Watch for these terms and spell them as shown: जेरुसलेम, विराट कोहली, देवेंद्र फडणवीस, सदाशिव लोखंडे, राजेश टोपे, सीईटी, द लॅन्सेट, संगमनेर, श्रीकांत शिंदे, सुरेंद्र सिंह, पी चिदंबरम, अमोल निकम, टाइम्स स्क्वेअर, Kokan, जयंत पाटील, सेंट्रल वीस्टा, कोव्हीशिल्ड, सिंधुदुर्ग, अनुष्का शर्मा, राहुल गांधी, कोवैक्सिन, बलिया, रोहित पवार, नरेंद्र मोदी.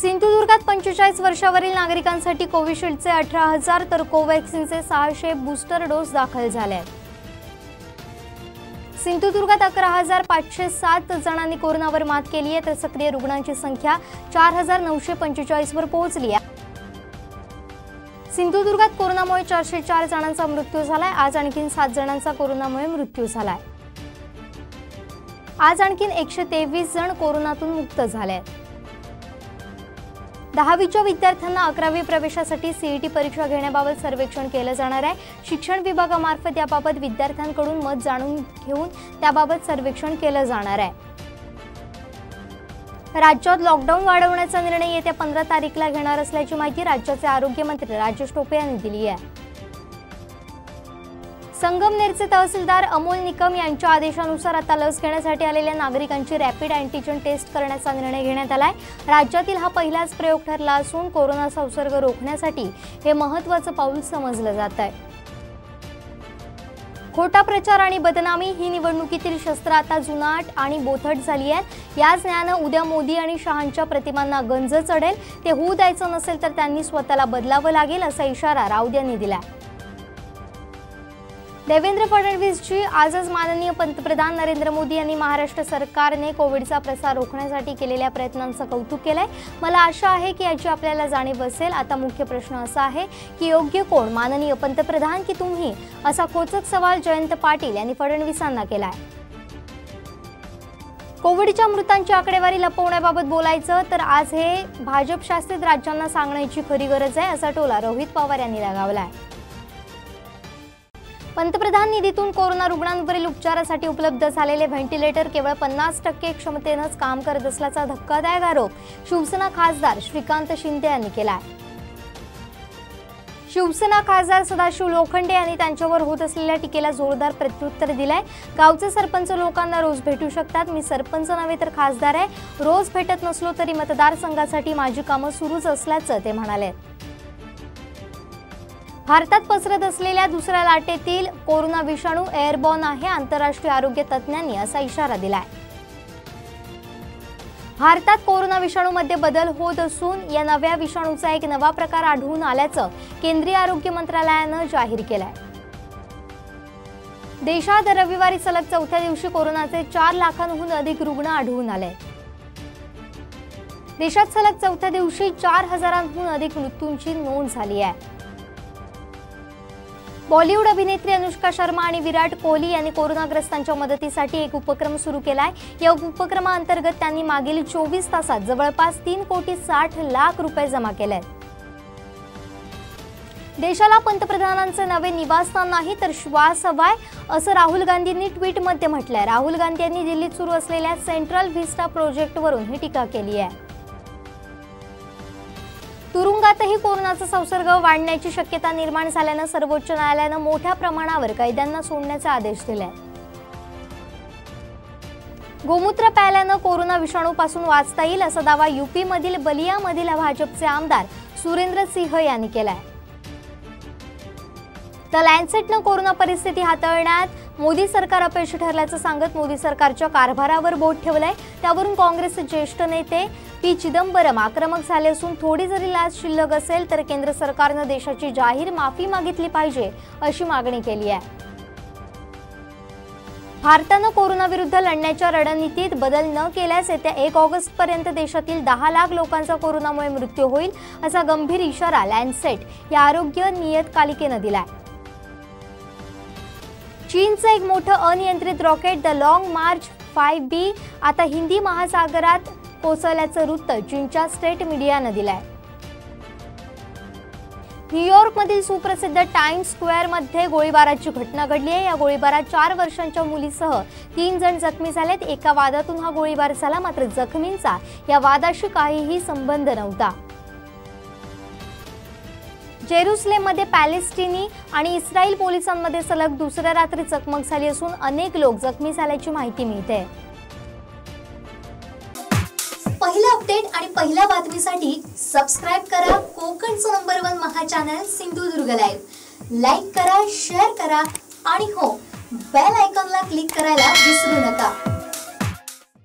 सिंधुदुर्गात 45 वर्षावरील नागरिकांसाठी कोव्हीशिल्डचे 18,000 तर कोवैक्सिनचे 600 बूस्टर डोस दाखल झाले आहेत। सिंधुदुर्गात 11,507 जणांनी कोरोनावर मात केली आहे, तर सक्रिय रुग्णांची संख्या 4,945 वर पोहोचली आहे। सिंधुदुर्गात कोरोनामुळे 404 जणांचा मृत्यू झालाय। आज आणखी 7 जणांचा कोरोनामुळे मृत्यू झालाय। आज आणखी 123 जण कोरोनातून मुक्त झाले आहेत। 10वीच्या विद्यार्थ्यांना 11वी प्रवेशासाठी सीईटी परीक्षा घेण्याबाबत सर्वेक्षण केले जाणार आहे। शिक्षण विभागामार्फत याबाबत विद्यार्थ्यांकडून मत जाणून घेऊन त्याबाबत सर्वेक्षण केले जाणार आहे। राज्यात लॉकडाऊन वाढवण्याचा निर्णय येत्या 15 तारीखला घेणार असल्याची माहिती राज्याचे आरोग्यमंत्री राजेश टोपे यांनी दिली आहे। संगमनेरचे तहसीलदार अमोल निकम यांच्या आदेशानुसार आता लस घेण्यासाठी आलेल्या नागरिकांची रॅपिड अँटीजन टेस्ट करण्याचा निर्णय घेण्यात आलाय। राज्यातील हा पहिलाच प्रयोग ठरला असून कोरोना संसर्ग रोखण्यासाठी हे महत्त्वाचं पाऊल समजलं जात आहे। खोटा प्रचार आणि बदनामी ही निवडणुकीतील शस्त्र आता जुनाट आणि बोथट झाली आहेत। याच न्यायानं उद्या मोदी आणि शहांच्या प्रतिमांना गंज चढेल। ते होऊ द्यायचं नसेल तर त्यांनी स्वतःला बदलावं लागेल, असा इशारा राऊत यांनी दिला। देवेंद्र फडणवीसजी आजच माननीय पंतप्रधान नरेंद्र मोदी यांनी महाराष्ट्र सरकारने कोविडचा प्रसार रोखण्यासाठी केलेल्या प्रयत्नांचं कौतुक केलंय। मला आशा आहे की याची आपल्याला जाणीव असेल। आता मुख्य प्रश्न असा आहे की योग्य कोण, माननीय पंतप्रधान की तुम्ही, असा खोचक सवाल जयंत पाटील यांनी फडणवीसांना केलाय। कोविडच्या मृतांची आकडेवारी लपवण्याबाबत बोलायचं तर आज हे भाजप शासित राज्यांना सांगण्याची खरी गरज आहे, असा टोला रोहित पवार यांनी लगावला आहे। पंतप्रधान निधीतून कोरोना रुग्णांवरील उपचारासाठी उपलब्ध झालेले व्हेंटिलेटर केवळ 50% क्षमतेनंच काम करत असल्याचा धक्कादायक आरोप शिवसेना खासदार श्रीकांत शिंदे यांनी केला आहे। शिवसेना खासदार सदाशिव लोखंडे यांनी त्यांच्यावर होत असलेल्या टीकेला जोरदार प्रत्युत्तर दिलंय। गावचे सरपंच लोकांना रोज भेटू शकतात, मी सरपंच नव्हे तर खासदार आहे, रोज भेटत नसलो तरी मतदारसंघासाठी माझी कामं सुरूच असल्याचं ते म्हणाले। भारतात पसरत असलेल्या दुसऱ्या लाटेतील कोरोना विषाणू एअरबॉर्न आहे, आंतरराष्ट्रीय आरोग्य तज्ज्ञांनी असा इशारा दिलाय। भारतात कोरोना विषाणूमध्ये बदल होत असून या नव्या विषाणूचा एक नवा प्रकार आढळून आल्याचं केंद्रीय आरोग्य मंत्रालयानं जाहीर केलंय। देशात रविवारी सलग चौथ्या दिवशी कोरोनाचे 4 लाखांहून अधिक रुग्ण आढळून आले। देशात सलग चौथ्या दिवशी 4,000हून अधिक मृत्यूंची नोंद झाली आहे। बॉलिवूड अभिनेत्री अनुष्का शर्मा आणि विराट कोहली यांनी कोरोनाग्रस्तांच्या मदतीसाठी एक उपक्रम सुरू केला आहे। या उपक्रमाअंतर्गत त्यांनी मागील 24 तासात जवळपास 3,60,00,000 रुपये जमा केले आहेत। देशाला पंतप्रधानांचे नवे निवासस्थान नाही तर श्वास हवाय, असं राहुल गांधींनी ट्विटमध्ये म्हटलंय। राहुल गांधी यांनी दिल्लीत सुरू असलेल्या सेंट्रल वीस्टा प्रोजेक्टवरून ही टीका केली आहे। तुरुंगातही कोरोनाचा संसर्ग वाढण्याची शक्यता निर्माण झाल्यानं सर्वोच्च न्यायालयानं मोठ्या प्रमाणावर कैद्यांना सोडण्याचे आदेश दिले आहेत। गोमूत्र प्यायल्यानं कोरोना विषाणूपासून वाचता येईल, असा दावा यूपीमधील बलियामधील भाजपचे आमदार सुरेंद्र सिंह यांनी केला आहे। द लॅन्सेटनं कोरोना परिस्थिती हाताळण्यात मोदी सरकार अपयशी ठरल्याचं सांगत मोदी सरकारच्या कारभारावर बोट ठेवलंय। त्यावरून काँग्रेसचे ज्येष्ठ नेते पी चिदंबरम आक्रमक झाले असून थोडी जरी लाच शिल्लक असेल तर केंद्र सरकारनं देशाची जाहीर माफी मागितली पाहिजे, अशी मागणी केली आहे। भारतानं कोरोनाविरुद्ध लढण्याच्या रणनीतीत बदल न केल्यास येत्या 1 ऑगस्टपर्यंत देशातील 10 लाख लोकांचा कोरोनामुळे मृत्यू होईल, असा गंभीर इशारा लॅन्सेट या आरोग्य नियतकालिकेनं दिला आहे। चीनचं एक मोठं अनियंत्रित rocket the long March 5B आता हिंदी महासागरात कोसळल्याचं वृत्त चीनच्या स्टेट मीडियानं दिलंय। न्यूयॉर्कमधील सुप्रसिद्ध टाइम्स स्क्वेअरमध्ये गोळीबाराची घटना घडली आहे। या गोळीबारात 4 वर्षांच्या मुलीसह 3 जण जखमी झालेत। एका वादातून हा गोळीबार झाला, मात्र जखमींचा या वादाशी काहीही संबंध नव्हता। जेरुसलेममध्ये पॅलेस्टिनी आणि इस्रायल पोलिसांमध्ये सलग दुसऱ्या रात्री चकमक झाली असून अनेक लोक जखमी झाल्याची माहिती मिळते। पहिला अपडेट आणि पहिल्या बातमीसाठी सबस्क्राइब करा कोकणचं नंबर 1 महा चॅनल सिंधुदुर्ग लाईव्ह। लाईक करा, शेअर करा आणि हो, बेल आयकॉनला क्लिक करायला विसरू नका।